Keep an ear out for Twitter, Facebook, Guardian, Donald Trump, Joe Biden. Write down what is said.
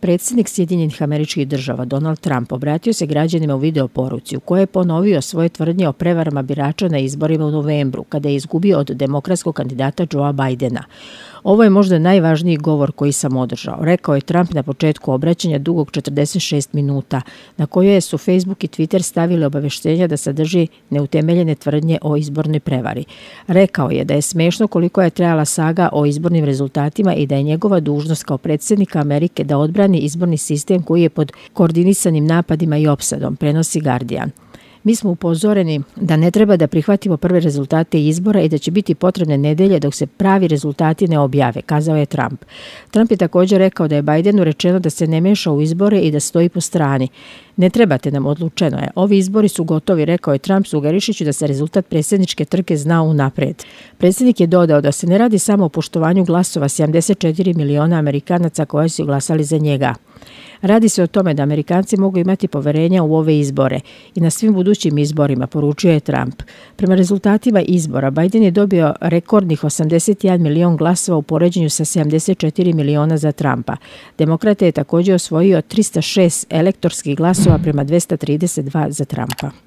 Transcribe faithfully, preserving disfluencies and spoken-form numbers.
Predsjednik Sjedinjenih Američkih Država Donald Trump obratio se građanima u videoporuci u kojoj je ponovio svoje tvrdnje o prevarama birača na izborima u novembru, kada je izgubio od demokratskog kandidata Joea Bidena. Ovo je možda najvažniji govor koji sam održao, rekao je Trump na početku obraćanja dugog četrdeset šest minuta, na kojoj su Facebook i Twitter stavili obavještenja da sadrži neutemeljene tvrdnje o izbornoj prevari. Rekao je da je smešno koliko je trajala saga o izbornim rezultatima i da je njegova dužnost kao predsjednika Amerike da odbrani izborni sistem koji je pod koordinisanim napadima i opsadom, prenosi Guardian. Mi smo upozoreni da ne treba da prihvatimo prve rezultate izbora i da će biti potrebne nedelje dok se pravi rezultati ne objave, kazao je Trump. Trump je također rekao da je Bidenu rečeno da se ne meša u izbore i da stoji po strani. Ne trebate nam, odlučeno je. Ovi izbori su gotovi, rekao je Trump, sugerišući da se rezultat predsjedničke trke zna unaprijed. Predsjednik je dodao da se ne radi samo o poštovanju glasova sedamdeset četiri miliona Amerikanaca koji su glasali za njega. Radi se o tome da Amerikanci mogu imati poverenja u ove izbore i na svim budućim izborima, poručio je Trump. Prema rezultatima izbora, Biden je dobio rekordnih osamdeset jedan milion glasova u poređenju sa sedamdeset četiri miliona za Trumpa. Demokrate je također osvojio tristo šest elektorskih glasova prema dvesta trideset dva za Trumpa.